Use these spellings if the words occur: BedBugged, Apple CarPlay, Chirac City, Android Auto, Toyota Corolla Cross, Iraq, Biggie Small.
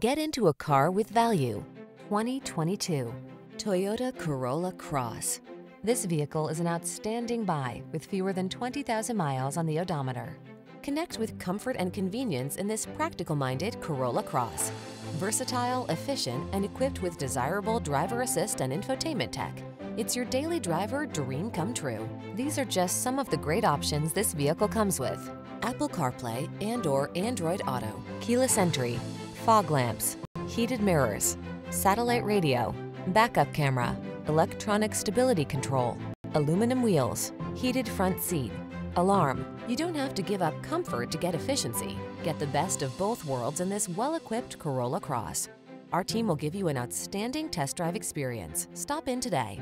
Get into a car with value. 2022 Toyota Corolla Cross. This vehicle is an outstanding buy with fewer than 20,000 miles on the odometer. Connect with comfort and convenience in this practical-minded Corolla Cross. Versatile, efficient, and equipped with desirable driver assist and infotainment tech. It's your daily driver dream come true. These are just some of the great options this vehicle comes with: Apple CarPlay and/or Android Auto, keyless entry, fog lamps, heated mirrors, satellite radio, backup camera, electronic stability control, aluminum wheels, heated front seat, alarm. You don't have to give up comfort to get efficiency. Get the best of both worlds in this well-equipped Corolla Cross. Our team will give you an outstanding test drive experience. Stop in today.